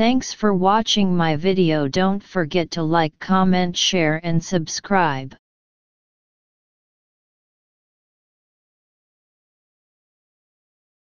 Thanks for watching my video. Don't forget to like, comment, share and subscribe.